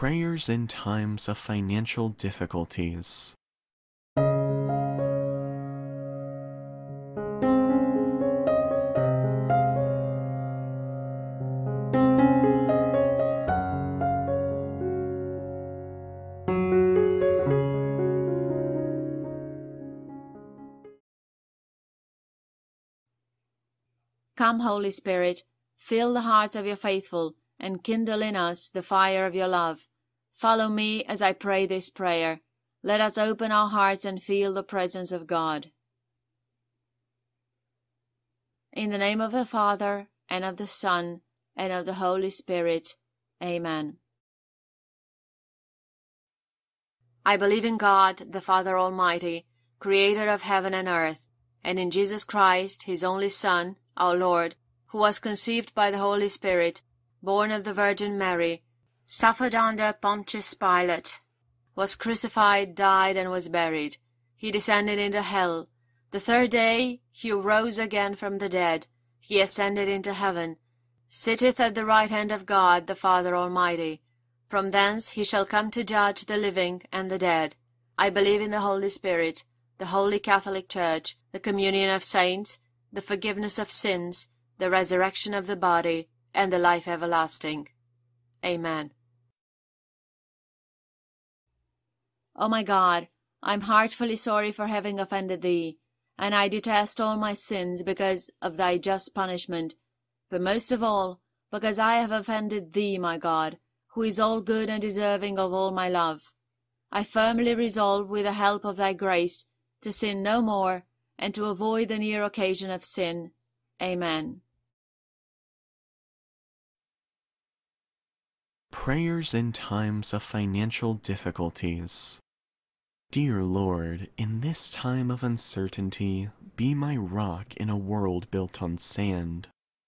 prayers in times of financial difficulties. Come, Holy Spirit, fill the hearts of your faithful, and kindle in us the fire of your love. Follow me as I pray this prayer. Let us open our hearts and feel the presence of God. In the name of the Father, and of the Son, and of the Holy Spirit. Amen. I believe in God, the Father Almighty, creator of heaven and earth, and in Jesus Christ, his only Son, our Lord, who was conceived by the Holy Spirit, born of the Virgin Mary, suffered under Pontius Pilate, was crucified, died, and was buried. He descended into hell. The third day he rose again from the dead. He ascended into heaven, sitteth at the right hand of God the Father Almighty. From thence he shall come to judge the living and the dead. I believe in the Holy Spirit, the Holy Catholic Church, the communion of saints, the forgiveness of sins, the resurrection of the body, and the life everlasting. Amen. O my God, I am heartfully sorry for having offended thee, and I detest all my sins because of thy just punishment, but most of all, because I have offended thee, my God, who is all good and deserving of all my love. I firmly resolve, with the help of thy grace, to sin no more, and to avoid the near occasion of sin. Amen. Prayers in times of financial difficulties. Dear Lord, in this time of uncertainty, be my rock in a world built on sand.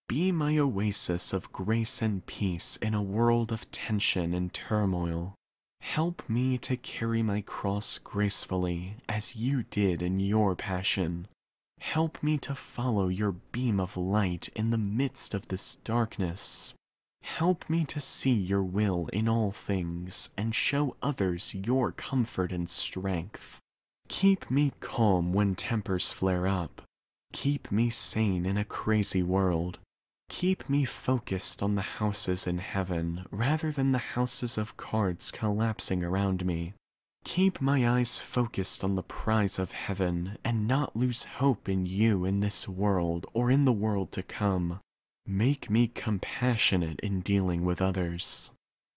Be my oasis of grace and peace in a world of tension and turmoil. Help me to carry my cross gracefully, as you did in your passion. Help me to follow your beam of light in the midst of this darkness. Help me to see your will in all things, and show others your comfort and strength. Keep me calm when tempers flare up. Keep me sane in a crazy world. Keep me focused on the houses in heaven, rather than the houses of cards collapsing around me. Keep my eyes focused on the prize of heaven, and not lose hope in you in this world or in the world to come. Make me compassionate in dealing with others.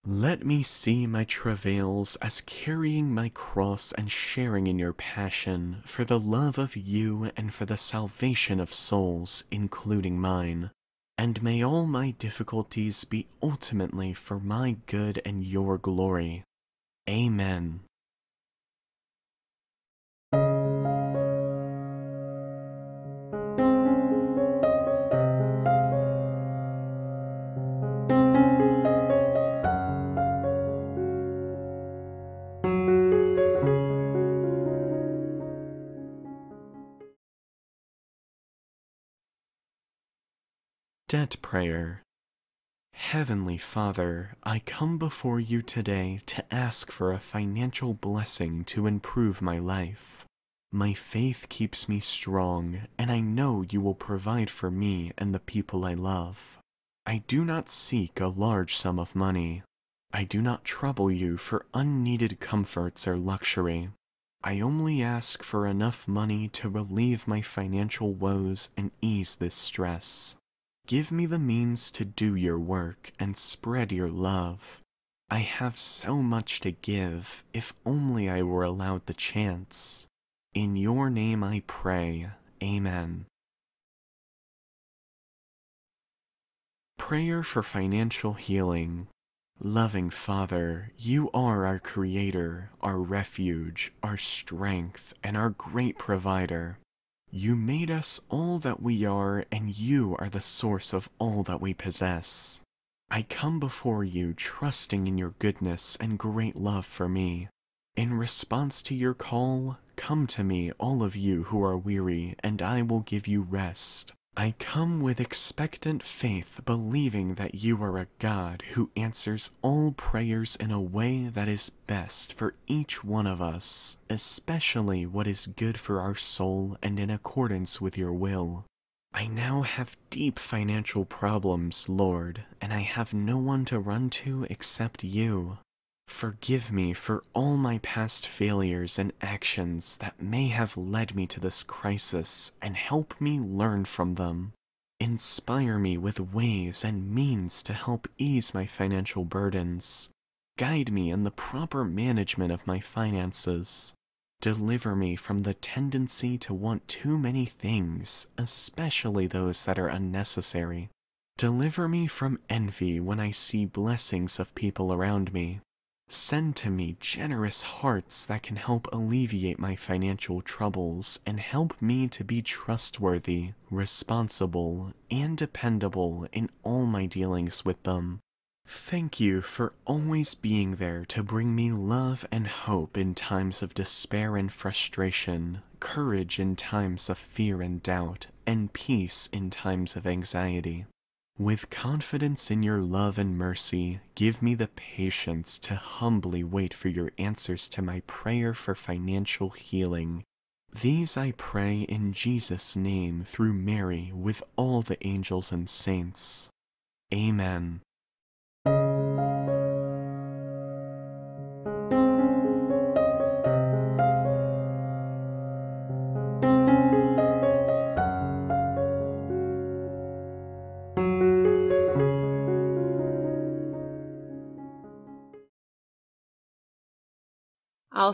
Let me see my travails as carrying my cross and sharing in your passion, for the love of you and for the salvation of souls, including mine. And may all my difficulties be ultimately for my good and your glory. Amen. Debt Prayer. Heavenly Father, I come before you today to ask for a financial blessing to improve my life. My faith keeps me strong, and I know you will provide for me and the people I love. I do not seek a large sum of money. I do not trouble you for unneeded comforts or luxury. I only ask for enough money to relieve my financial woes and ease this stress. Give me the means to do your work and spread your love. I have so much to give, if only I were allowed the chance. In your name I pray. Amen. Prayer for financial healing. Loving Father, you are our Creator, our refuge, our strength, and our great provider. You made us all that we are, and you are the source of all that we possess. I come before you trusting in your goodness and great love for me. In response to your call, come to me, all of you who are weary, and I will give you rest. I come with expectant faith, believing that you are a God who answers all prayers in a way that is best for each one of us, especially what is good for our soul and in accordance with your will. I now have deep financial problems, Lord, and I have no one to run to except you. Forgive me for all my past failures and actions that may have led me to this crisis, and help me learn from them. Inspire me with ways and means to help ease my financial burdens. Guide me in the proper management of my finances. Deliver me from the tendency to want too many things, especially those that are unnecessary. Deliver me from envy when I see blessings of people around me. Send to me generous hearts that can help alleviate my financial troubles and help me to be trustworthy, responsible, and dependable in all my dealings with them. Thank you for always being there to bring me love and hope in times of despair and frustration, courage in times of fear and doubt, and peace in times of anxiety. With confidence in your love and mercy, give me the patience to humbly wait for your answers to my prayer for financial healing. These I pray in Jesus' name through Mary with all the angels and saints. Amen. Our